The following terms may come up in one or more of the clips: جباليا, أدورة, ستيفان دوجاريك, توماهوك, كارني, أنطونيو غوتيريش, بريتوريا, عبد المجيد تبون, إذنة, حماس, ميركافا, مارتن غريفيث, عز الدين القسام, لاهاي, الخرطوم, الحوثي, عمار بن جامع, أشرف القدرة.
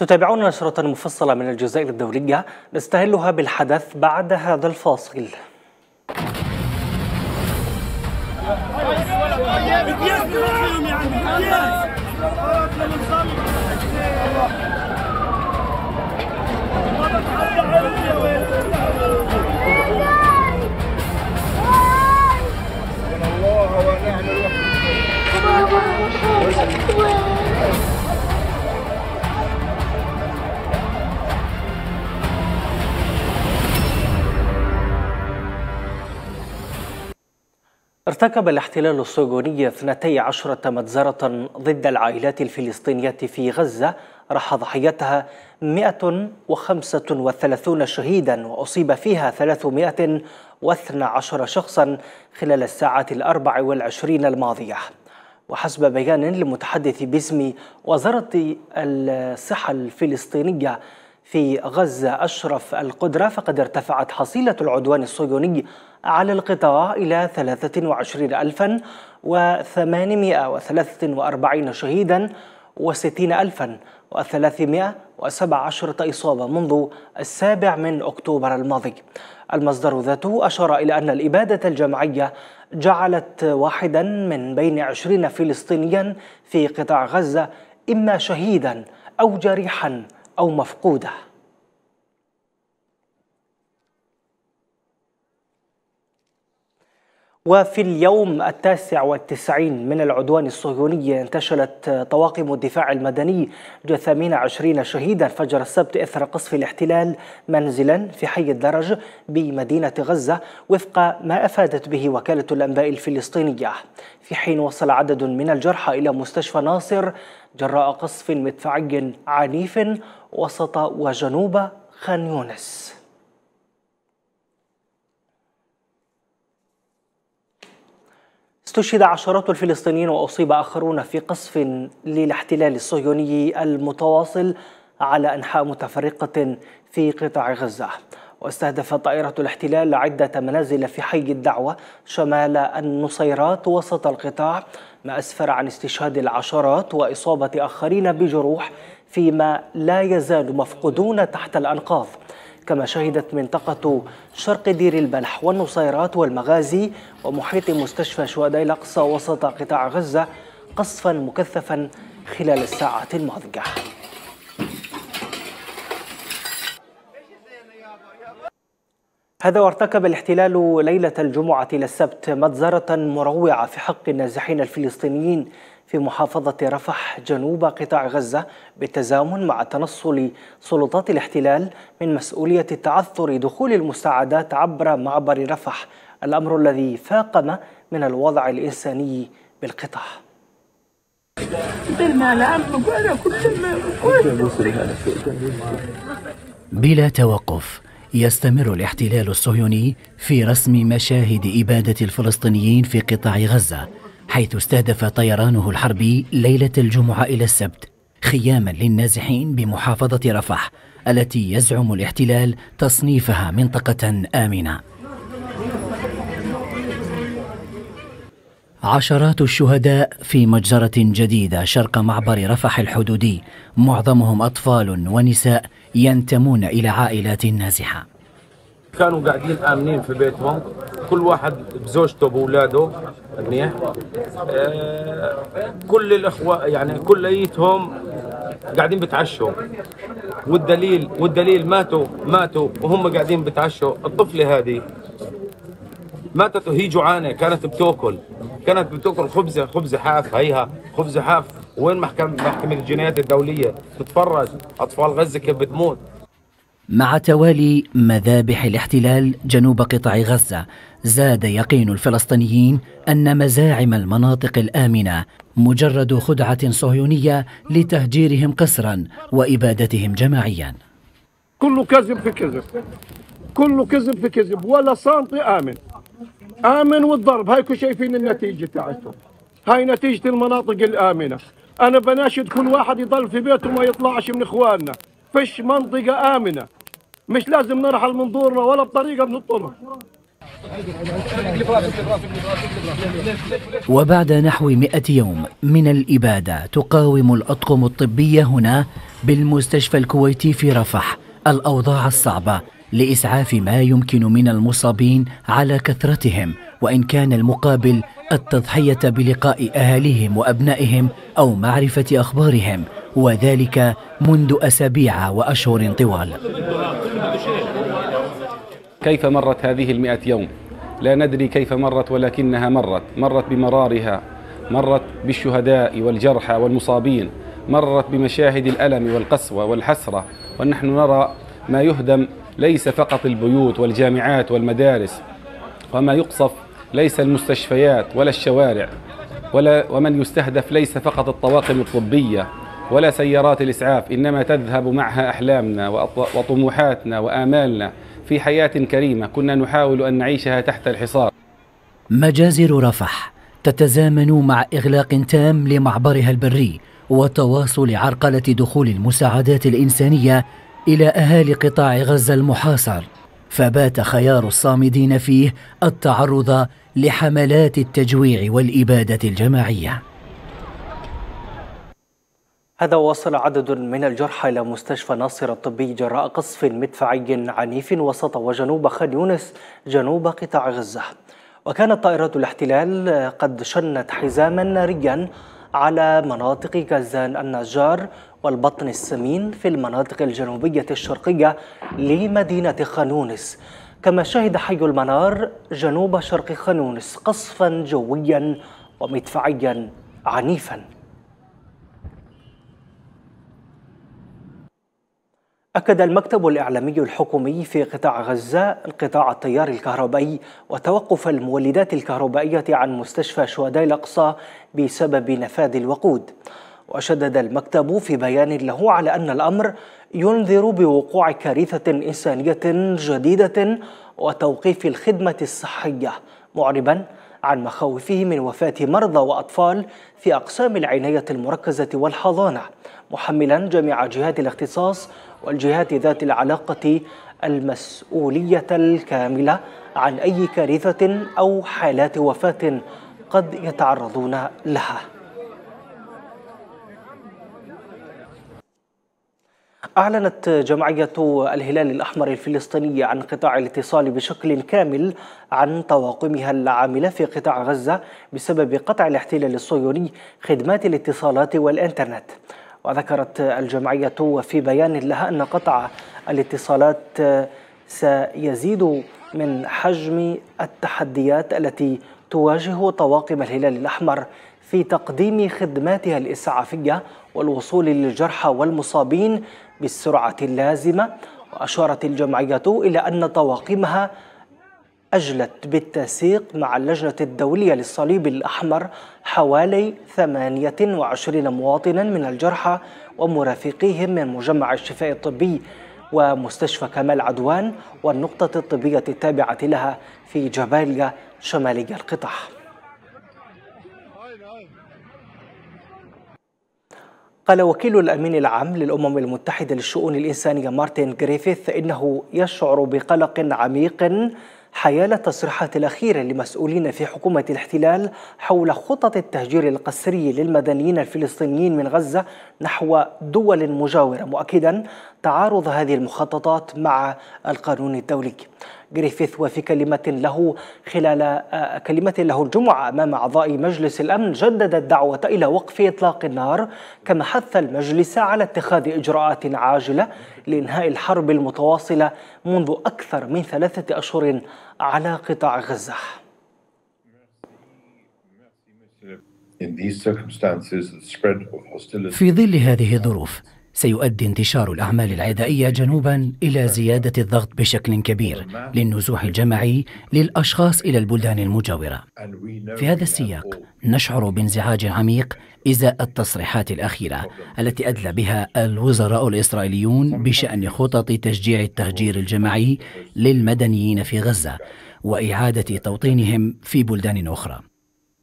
تتابعون نشرة مفصلة من الجزائر الدولية نستهلها بالحدث بعد هذا الفاصل. ارتكب الاحتلال الصهيوني 12 مجزرة ضد العائلات الفلسطينية في غزة راح ضحيتها 135 شهيدا وأصيب فيها 312 شخصا خلال الساعة 24 الماضية. وحسب بيان لمتحدث باسم وزارة الصحة الفلسطينية في غزة أشرف القدرة، فقد ارتفعت حصيلة العدوان الصهيوني على القطاع إلى 23,843 شهيدا و60,317 إصابة منذ 7 أكتوبر الماضي. المصدر ذاته أشار إلى أن الإبادة الجماعية جعلت واحدا من بين 20 فلسطينيا في قطاع غزة إما شهيدا أو جريحا أو مفقودة. وفي اليوم 99 من العدوان الصهيوني انتشلت طواقم الدفاع المدني 28 شهيدا فجر السبت إثر قصف الاحتلال منزلا في حي الدرج بمدينة غزة وفق ما أفادت به وكالة الأنباء الفلسطينية، في حين وصل عدد من الجرحى إلى مستشفى ناصر جراء قصف مدفعي عنيف وسط وجنوب خان يونس. استشهد عشرات الفلسطينيين وأصيب آخرون في قصف للاحتلال الصهيوني المتواصل على أنحاء متفرقة في قطاع غزة. واستهدفت طائرة الاحتلال عدة منازل في حي الدعوة شمال النصيرات وسط القطاع، ما أسفر عن استشهاد العشرات وإصابة آخرين بجروح فيما لا يزال مفقودون تحت الأنقاض. كما شهدت منطقة شرق دير البلح والنصيرات والمغازي ومحيط مستشفى شهداء الأقصى وسط قطاع غزة قصفا مكثفا خلال الساعات الماضية. هذا وارتكب الاحتلال ليلة الجمعة إلى السبت مجزرة مروعة في حق النازحين الفلسطينيين في محافظة رفح جنوب قطاع غزة بالتزامن مع تنصل سلطات الاحتلال من مسؤولية تعثر دخول المساعدات عبر معبر رفح، الأمر الذي فاقم من الوضع الإنساني بالقطاع. بلا توقف يستمر الاحتلال الصهيوني في رسم مشاهد إبادة الفلسطينيين في قطاع غزة، حيث استهدف طيرانه الحربي ليلة الجمعة إلى السبت خياما للنازحين بمحافظة رفح التي يزعم الاحتلال تصنيفها منطقة آمنة. عشرات الشهداء في مجزرة جديدة شرق معبر رفح الحدودي، معظمهم أطفال ونساء ينتمون إلى عائلات نازحة. كانوا قاعدين آمنين في بيتهم، كل واحد بزوجته بأولاده منيح، كل الإخوة يعني كليتهم قاعدين بتعشوا، والدليل ماتوا وهم قاعدين بتعشوا. الطفلة هذه ماتت وهي جوعانة، كانت بتأكل خبزة حاف، هيها خبزة حاف. وين محكمة الجنايات الدولية تتفرج أطفال غزة كيف بتموت؟ مع توالي مذابح الاحتلال جنوب قطاع غزة، زاد يقين الفلسطينيين أن مزاعم المناطق الآمنة مجرد خدعة صهيونية لتهجيرهم قسرا وإبادتهم جماعيا. كله كذب في كذب، كله كذب في كذب، ولا سنتي آمن والضرب. هايكو شايفين النتيجة تاعتهم، هاي نتيجة المناطق الآمنة. أنا بناشد كل واحد يضل في بيته وما يطلعش من إخواننا، فيش منطقة آمنة، مش لازم نرحل من دورنا ولا بطريقة بنطلع. وبعد نحو 100 يوم من الإبادة تقاوم الأطقم الطبية هنا بالمستشفى الكويتي في رفح الأوضاع الصعبة لإسعاف ما يمكن من المصابين على كثرتهم، وإن كان المقابل التضحية بلقاء أهاليهم وأبنائهم أو معرفة أخبارهم، وذلك منذ أسابيع وأشهر طوال. كيف مرت هذه 100 يوم؟ لا ندري كيف مرت، ولكنها مرت بمرارها، مرت بالشهداء والجرحى والمصابين، مرت بمشاهد الألم والقسوة والحسرة، ونحن نرى ما يهدم ليس فقط البيوت والجامعات والمدارس، وما يقصف ليس المستشفيات ولا الشوارع، ومن يستهدف ليس فقط الطواقم الطبية ولا سيارات الإسعاف، إنما تذهب معها أحلامنا وطموحاتنا وآمالنا في حياة كريمة كنا نحاول أن نعيشها تحت الحصار. مجازر رفح تتزامن مع إغلاق تام لمعبرها البري وتواصل عرقلة دخول المساعدات الإنسانية إلى أهالي قطاع غزة المحاصر، فبات خيار الصامدين فيه التعرض لحملات التجويع والإبادة الجماعية. هذا وصل عدد من الجرحى إلى مستشفى ناصر الطبي جراء قصف مدفعي عنيف وسط وجنوب خان يونس جنوب قطاع غزة. وكانت طائرات الاحتلال قد شنت حزاما ناريا على مناطق غزان النجار والبطن السمين في المناطق الجنوبية الشرقية لمدينة خان يونس، كما شهد حي المنار جنوب شرق خان يونس قصفا جويا ومدفعيا عنيفا. أكد المكتب الإعلامي الحكومي في قطاع غزة انقطاع التيار الكهربائي وتوقف المولدات الكهربائية عن مستشفى شهداء الأقصى بسبب نفاذ الوقود. وشدد المكتب في بيان له على أن الأمر ينذر بوقوع كارثة إنسانية جديدة وتوقيف الخدمة الصحية، معربا عن مخاوفه من وفاة مرضى وأطفال في أقسام العناية المركزة والحضانة، محملا جميع جهات الاختصاص والجهات ذات العلاقة المسؤولية الكاملة عن أي كارثة أو حالات وفاة قد يتعرضون لها. أعلنت جمعية الهلال الأحمر الفلسطينية عن قطاع الاتصال بشكل كامل عن طواقمها العاملة في قطاع غزة بسبب قطع الاحتلال الصهيوني خدمات الاتصالات والإنترنت. وذكرت الجمعية في بيان لها أن قطع الاتصالات سيزيد من حجم التحديات التي تواجه طواقم الهلال الأحمر في تقديم خدماتها الإسعافية والوصول للجرحى والمصابين بالسرعة اللازمة. وأشارت الجمعية إلى أن طواقمها أجلت بالتنسيق مع اللجنة الدولية للصليب الأحمر حوالي 28 مواطنا من الجرحى ومرافقيهم من مجمع الشفاء الطبي ومستشفى كمال عدوان والنقطة الطبية التابعة لها في جباليا شمالي القطاع. قال وكيل الأمين العام للأمم المتحدة للشؤون الإنسانية مارتن غريفيث إنه يشعر بقلق عميق حيال التصريحات الأخيرة لمسؤولين في حكومة الاحتلال حول خطط التهجير القسري للمدنيين الفلسطينيين من غزة نحو دول مجاورة، مؤكدا تعارض هذه المخططات مع القانون الدولي. غريفيث وفي خلال كلمة له الجمعة أمام أعضاء مجلس الأمن جدد الدعوة إلى وقف إطلاق النار، كما حث المجلس على اتخاذ إجراءات عاجلة لإنهاء الحرب المتواصلة منذ أكثر من 3 أشهر على قطاع غزة. في ظل هذه الظروف سيؤدي انتشار الأعمال العدائية جنوبا إلى زيادة الضغط بشكل كبير للنزوح الجماعي للأشخاص إلى البلدان المجاورة. في هذا السياق نشعر بانزعاج عميق إزاء التصريحات الأخيرة التي أدلى بها الوزراء الإسرائيليون بشأن خطط تشجيع التهجير الجماعي للمدنيين في غزة وإعادة توطينهم في بلدان أخرى.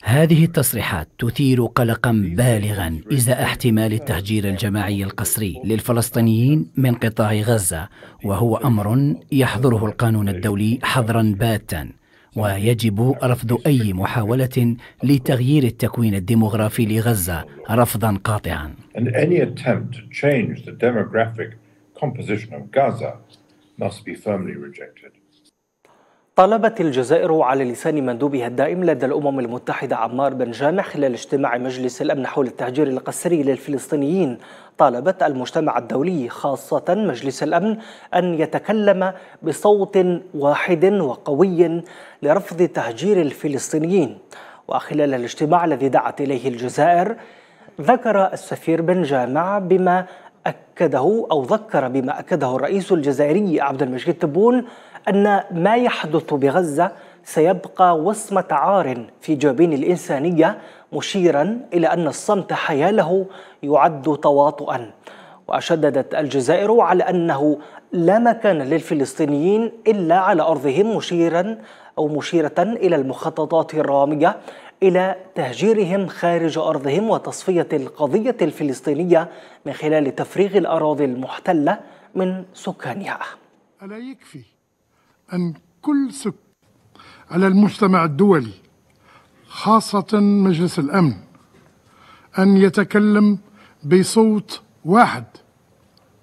هذه التصريحات تثير قلقا بالغا إزاء احتمال التهجير الجماعي القسري للفلسطينيين من قطاع غزة، وهو أمر يحظره القانون الدولي حظرا باتا، ويجب رفض أي محاولة لتغيير التكوين الديموغرافي لغزة رفضا قاطعا. طالبت الجزائر على لسان مندوبها الدائم لدى الأمم المتحدة عمار بن جامع خلال اجتماع مجلس الأمن حول التهجير القسري للفلسطينيين، طالبت المجتمع الدولي خاصة مجلس الأمن أن يتكلم بصوت واحد وقوي لرفض تهجير الفلسطينيين. وخلال الاجتماع الذي دعت إليه الجزائر ذكر السفير بن جامع بما أكده أو ذكر بما أكده الرئيس الجزائري عبد المجيد تبون أن ما يحدث بغزة سيبقى وصمة عار في جبين الإنسانية، مشيرا إلى أن الصمت حيا له يعد تواطؤا. وشددت الجزائر على أنه لا مكان للفلسطينيين إلا على أرضهم، مشيرة إلى المخططات الرامية إلى تهجيرهم خارج أرضهم وتصفية القضية الفلسطينية من خلال تفريغ الأراضي المحتلة من سكانها. ألا يكفي أن كل سب على المجتمع الدولي خاصة مجلس الأمن أن يتكلم بصوت واحد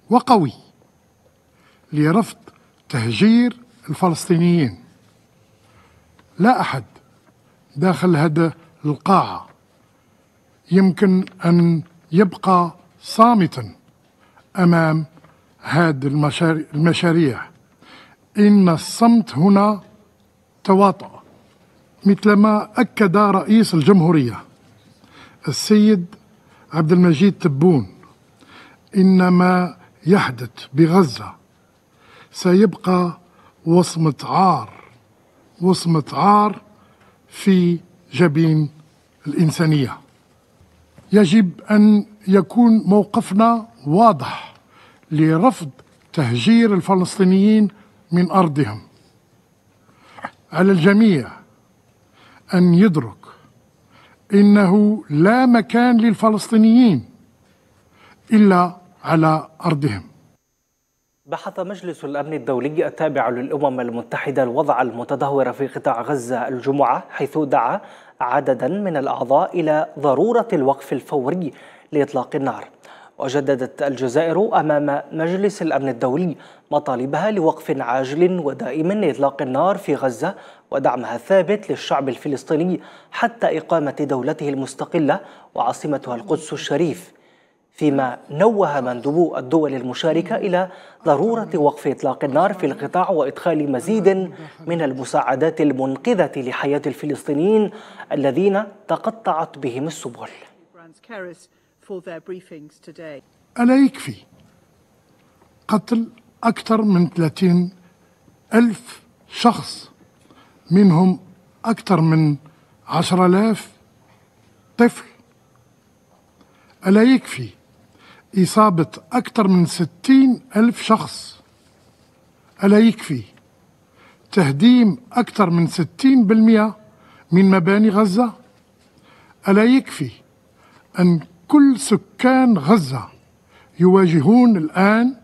وقوي لرفض تهجير الفلسطينيين؟ لا أحد داخل هذا القاعة يمكن أن يبقى صامتا أمام هذه المشاريع. إن الصمت هنا تواطؤ، مثلما أكد رئيس الجمهورية السيد عبد المجيد تبون إن ما يحدث بغزة سيبقى وصمة عار في جبين الإنسانية. يجب أن يكون موقفنا واضح لرفض تهجير الفلسطينيين من أرضهم. على الجميع أن يدرك إنه لا مكان للفلسطينيين إلا على أرضهم. بحث مجلس الأمن الدولي التابع للأمم المتحدة الوضع المتدهور في قطاع غزة الجمعة، حيث دعا عددا من الأعضاء إلى ضرورة الوقف الفوري لإطلاق النار. وجددت الجزائر أمام مجلس الأمن الدولي مطالبها لوقف عاجل ودائم لإطلاق النار في غزة ودعمها الثابت للشعب الفلسطيني حتى إقامة دولته المستقلة وعاصمتها القدس الشريف، فيما نوه مندوب الدول المشاركة إلى ضرورة وقف إطلاق النار في القطاع وإدخال مزيد من المساعدات المنقذة لحياة الفلسطينيين الذين تقطعت بهم السبل. ألا يكفي قتل أكثر من 30,000 شخص، منهم أكثر من 10,000 طفل؟ ألا يكفي إصابة أكثر من 60,000 شخص؟ ألا يكفي تهديم أكثر من 60% من مباني غزة؟ ألا يكفي أن كل سكان غزة يواجهون الآن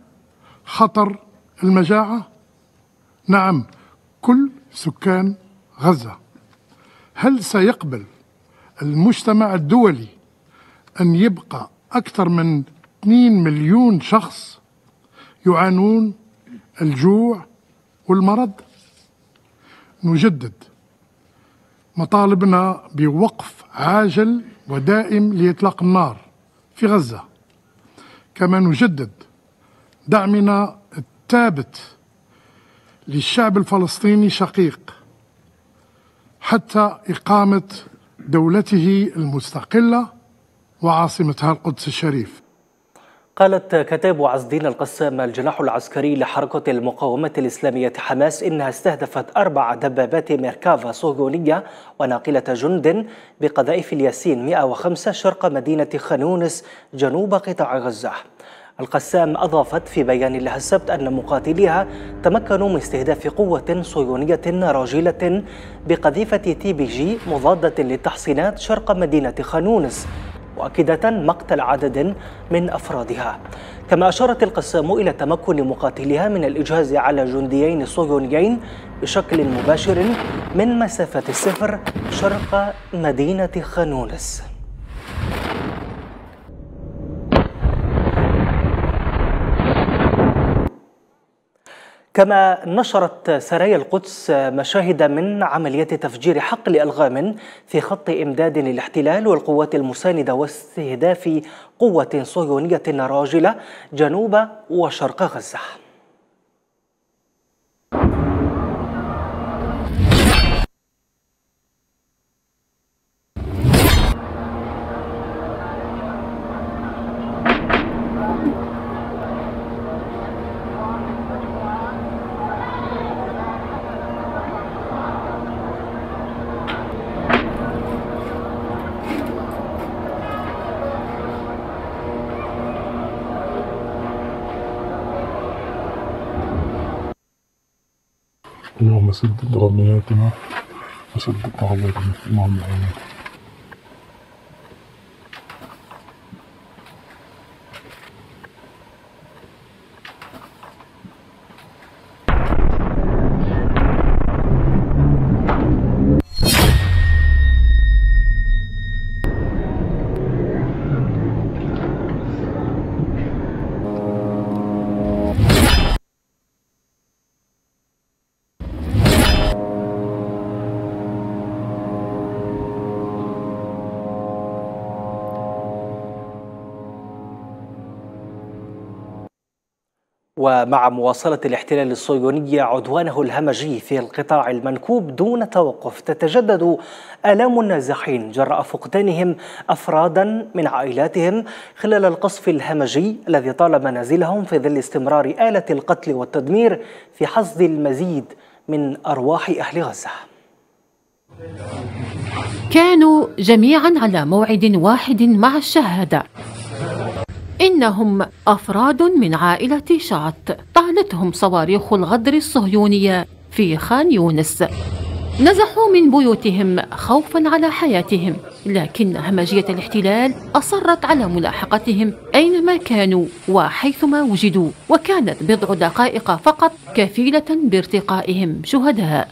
خطر المجاعة؟ نعم، كل سكان غزة. هل سيقبل المجتمع الدولي أن يبقى أكثر من 2 مليون شخص يعانون الجوع والمرض؟ نجدد مطالبنا بوقف عاجل ودائم لإطلاق النار في غزة، كما نجدد دعمنا الثابت للشعب الفلسطيني شقيق حتى إقامة دولته المستقلة وعاصمتها القدس الشريف. قالت كتاب عز الدين القسام الجناح العسكري لحركة المقاومة الإسلامية حماس إنها استهدفت 4 دبابات ميركافا صهيونية وناقلة جند بقذائف الياسين 105 شرق مدينة خانيونس جنوب قطاع غزة. القسام أضافت في بيان لها السبت أن مقاتليها تمكنوا من استهداف قوة صهيونية راجلة بقذيفة تي بي جي مضادة للتحصينات شرق مدينة خانيونس، مؤكدة مقتل عدد من أفرادها. كما أشارت القسام إلى تمكن مقاتليها من الإجهاز على جنديين صهيونيين بشكل مباشر من مسافة الصفر شرق مدينة خانونس. كما نشرت سرايا القدس مشاهد من عمليات تفجير حقل ألغام في خط إمداد للاحتلال والقوات المساندة واستهداف قوة صهيونية راجلة جنوب وشرق غزة. اللهم سدد غنياتنا وسدد عوراتنا، اللهم آمين. ومع مواصلة الاحتلال الصهيوني عدوانه الهمجي في القطاع المنكوب دون توقف، تتجدد آلام النازحين جراء فقدانهم أفرادا من عائلاتهم خلال القصف الهمجي الذي طال منازلهم في ظل استمرار آلة القتل والتدمير في حصد المزيد من أرواح أهل غزة. كانوا جميعا على موعد واحد مع الشهادة. إنهم أفراد من عائلة شعت طالتهم صواريخ الغدر الصهيونية في خان يونس. نزحوا من بيوتهم خوفا على حياتهم، لكن همجية الاحتلال أصرت على ملاحقتهم أينما كانوا وحيثما وجدوا، وكانت بضع دقائق فقط كفيلة بارتقائهم شهداء.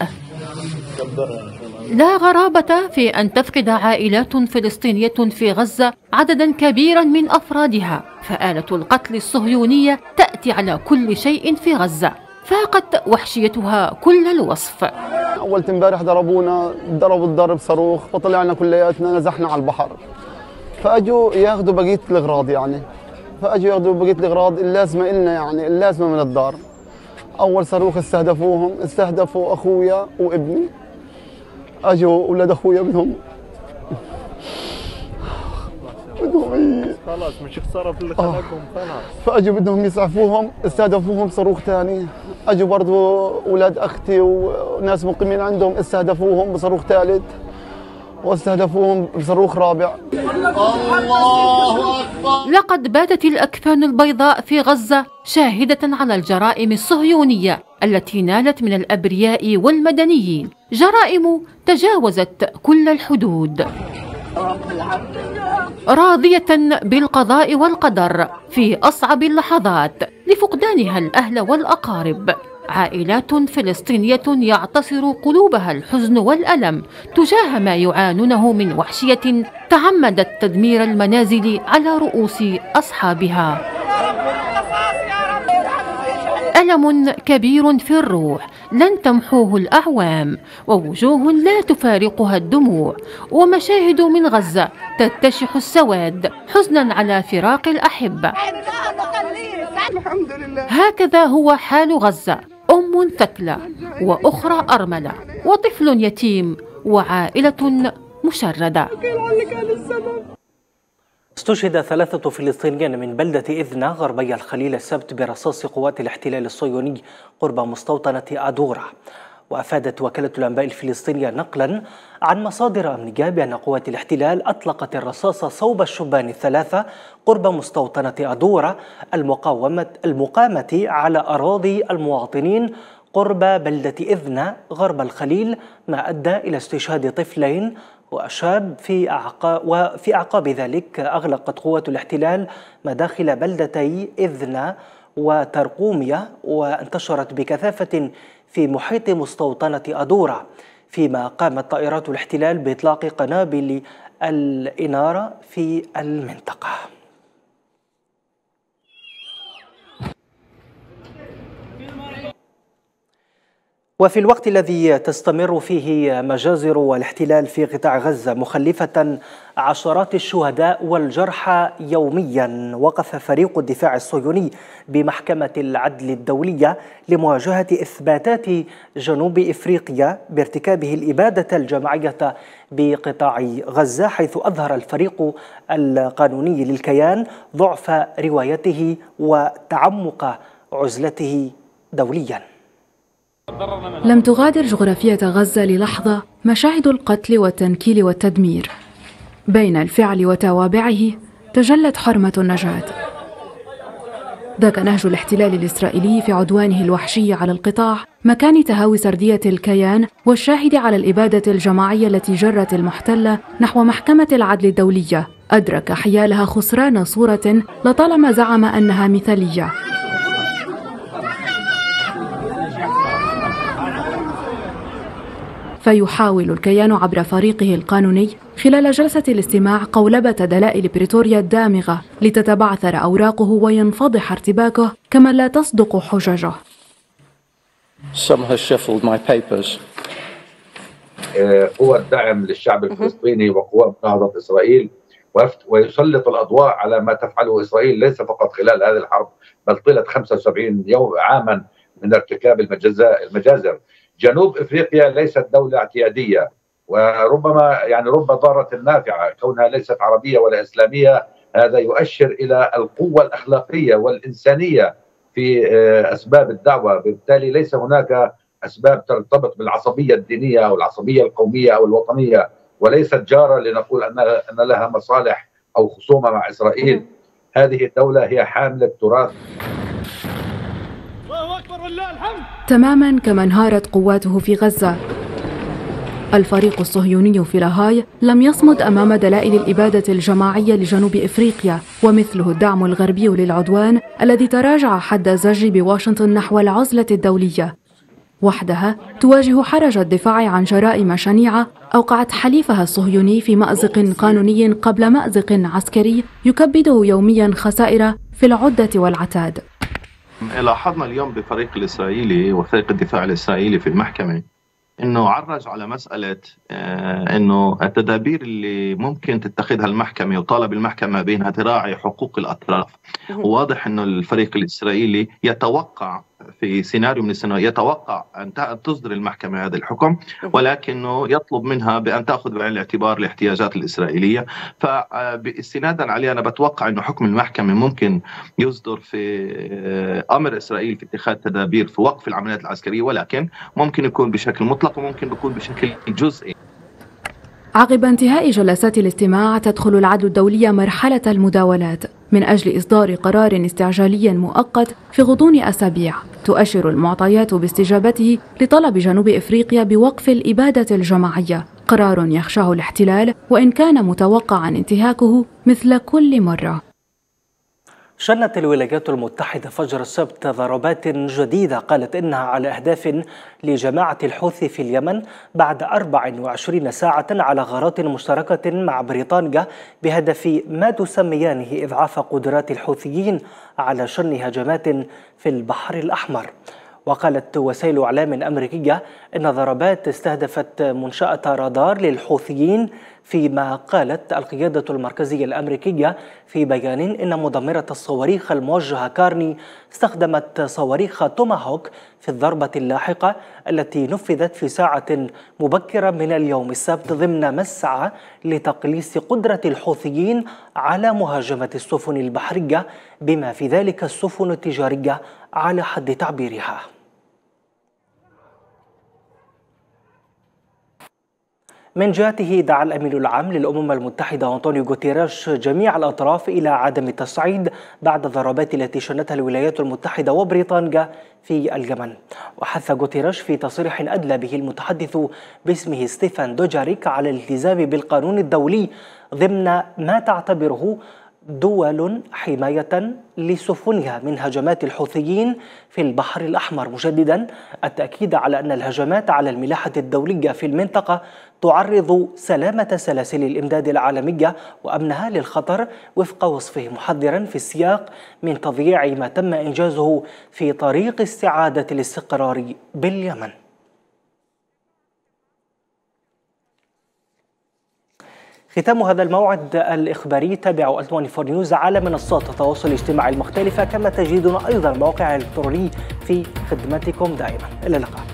لا غرابة في أن تفقد عائلات فلسطينية في غزة عددا كبيرا من أفرادها، فآلة القتل الصهيونية تأتي على كل شيء في غزة، فاقت وحشيتها كل الوصف. أول امبارح ضربونا، ضربوا الضرب صاروخ وطلعنا كلياتنا، نزحنا على البحر، فأجوا ياخذوا بقية الأغراض، يعني فأجوا ياخذوا بقية الأغراض اللازمة إلنا، يعني اللازمة من الدار. أول صاروخ استهدفوهم، استهدفوا أخويا وابني، اجوا اولاد اخويا منهم خلاص مش خساره في اللي خلقهم، خلاص فاجوا بدهم يسعفوهم، استهدفوهم صاروخ ثاني. اجوا برضه اولاد اختي وناس مقيمين عندهم، استهدفوهم بصاروخ ثالث واستهدفوهم بصاروخ رابع. الله اكبر. لقد باتت الاكفان البيضاء في غزه شاهده على الجرائم الصهيونيه التي نالت من الابرياء والمدنيين، جرائم تجاوزت كل الحدود. راضية بالقضاء والقدر في أصعب اللحظات لفقدانها الأهل والأقارب، عائلات فلسطينية يعتصر قلوبها الحزن والألم تجاه ما يعانونه من وحشية تعمدت تدمير المنازل على رؤوس أصحابها. ألم كبير في الروح لن تمحوه الأعوام، ووجوه لا تفارقها الدموع، ومشاهد من غزة تتشح السواد حزنا على فراق الأحبة. هكذا هو حال غزة، أم ثكلى وأخرى أرملة وطفل يتيم وعائلة مشردة. استشهد 3 فلسطينيين من بلدة إذنة غربي الخليل السبت برصاص قوات الاحتلال الصهيوني قرب مستوطنة أدورة. وأفادت وكالة الأنباء الفلسطينية نقلا عن مصادر أمنية بأن قوات الاحتلال أطلقت الرصاص صوب الشبان 3 قرب مستوطنة أدورة المقامة على أراضي المواطنين قرب بلدة إذنة غرب الخليل، ما أدى إلى استشهاد طفلين وأشاب وفي أعقاب ذلك أغلقت قوة الاحتلال مداخل بلدتي إذنا وترقومية وانتشرت بكثافة في محيط مستوطنة أدورة، فيما قامت طائرات الاحتلال بإطلاق قنابل الإنارة في المنطقة. وفي الوقت الذي تستمر فيه مجازر الاحتلال في قطاع غزة مخلفة عشرات الشهداء والجرحى يوميا، وقف فريق الدفاع الصهيوني بمحكمة العدل الدولية لمواجهة إثباتات جنوب إفريقيا بارتكابه الإبادة الجماعية بقطاع غزة، حيث أظهر الفريق القانوني للكيان ضعف روايته وتعمق عزلته دوليا. لم تغادر جغرافية غزة للحظة مشاهد القتل والتنكيل والتدمير. بين الفعل وتوابعه تجلت حرمة النجاة. ذاك نهج الاحتلال الإسرائيلي في عدوانه الوحشي على القطاع مكان تهاوي سردية الكيان والشاهد على الإبادة الجماعية التي جرت المحتلة نحو محكمة العدل الدولية، أدرك حيالها خسران صورة لطالما زعم أنها مثالية. فيحاول الكيان عبر فريقه القانوني خلال جلسة الاستماع قولبة دلائل بريتوريا الدامغة لتتبعثر أوراقه وينفضح ارتباكه كما لا تصدق حججه. قوى الدعم للشعب الفلسطيني وقوى نهضة إسرائيل، ويسلط الأضواء على ما تفعله إسرائيل ليس فقط خلال هذه الحرب بل طيلة 75 يوم عاما من ارتكاب المجازر. جنوب افريقيا ليست دولة اعتيادية، وربما رب ضارة نافعة كونها ليست عربية ولا اسلامية، هذا يؤشر الى القوة الاخلاقية والانسانية في اسباب الدعوة، بالتالي ليس هناك اسباب ترتبط بالعصبية الدينية او العصبية القومية او الوطنية، وليست جارة لنقول ان لها مصالح او خصومة مع اسرائيل. هذه الدولة هي حاملة تراث. تماما كما انهارت قواته في غزة، الفريق الصهيوني في لاهاي لم يصمد أمام دلائل الإبادة الجماعية لجنوب إفريقيا، ومثله الدعم الغربي للعدوان الذي تراجع حد زج بواشنطن نحو العزلة الدولية. وحدها تواجه حرج الدفاع عن جرائم شنيعة أوقعت حليفها الصهيوني في مأزق قانوني قبل مأزق عسكري يكبده يوميا خسائر في العدة والعتاد. لاحظنا اليوم بفريق الإسرائيلي وفريق الدفاع الإسرائيلي في المحكمة أنه عرج على مسألة أنه التدابير اللي ممكن تتخذها المحكمة وطالب المحكمة بأنها تراعي حقوق الأطراف. وواضح أنه الفريق الإسرائيلي يتوقع في سيناريو من السيناريو يتوقع أن تصدر المحكمة هذا الحكم، ولكنه يطلب منها بأن تأخذ بعين الاعتبار الاحتياجات الإسرائيلية. فاستنادا عليه أنا بتوقع أنه حكم المحكمة ممكن يصدر في أمر إسرائيل في اتخاذ تدابير في وقف العمليات العسكرية، ولكن ممكن يكون بشكل مطلق وممكن يكون بشكل جزئي. عقب انتهاء جلسات الاستماع تدخل العدل الدولية مرحلة المداولات من أجل إصدار قرار استعجالي مؤقت في غضون أسابيع، تؤشر المعطيات باستجابته لطلب جنوب إفريقيا بوقف الإبادة الجماعية، قرار يخشاه الاحتلال وإن كان متوقعا انتهاكه مثل كل مرة. شنت الولايات المتحدة فجر السبت ضربات جديدة قالت إنها على أهداف لجماعة الحوثي في اليمن بعد 24 ساعة على غارات مشتركة مع بريطانيا بهدف ما تسميانه إضعاف قدرات الحوثيين على شن هجمات في البحر الأحمر. وقالت وسائل إعلام أمريكية إن ضربات استهدفت منشأة رادار للحوثيين، فيما قالت القيادة المركزية الأمريكية في بيان إن مدمرة الصواريخ الموجهة كارني استخدمت صواريخ توماهوك في الضربة اللاحقة التي نفذت في ساعة مبكرة من اليوم السبت ضمن مسعى لتقليص قدرة الحوثيين على مهاجمة السفن البحرية بما في ذلك السفن التجارية على حد تعبيرها. من جهته دعا الأمين العام للأمم المتحدة أنطونيو غوتيريش جميع الأطراف إلى عدم التصعيد بعد الضربات التي شنتها الولايات المتحدة وبريطانيا في اليمن. وحث غوتيريش في تصريح أدلى به المتحدث باسمه ستيفان دوجاريك على الالتزام بالقانون الدولي ضمن ما تعتبره دول حماية لسفنها من هجمات الحوثيين في البحر الأحمر، مجددا التأكيد على أن الهجمات على الملاحة الدولية في المنطقة تعرض سلامة سلاسل الإمداد العالمية وأمنها للخطر، وفق وصفه محذرا في السياق من تضييع ما تم إنجازه في طريق استعادة الاستقرار باليمن. ختام هذا الموعد الإخباري، تابعوا 24 نيوز على منصات التواصل الاجتماعي المختلفة، كما تجدون أيضا موقع إلكتروني في خدمتكم دائما. إلى اللقاء.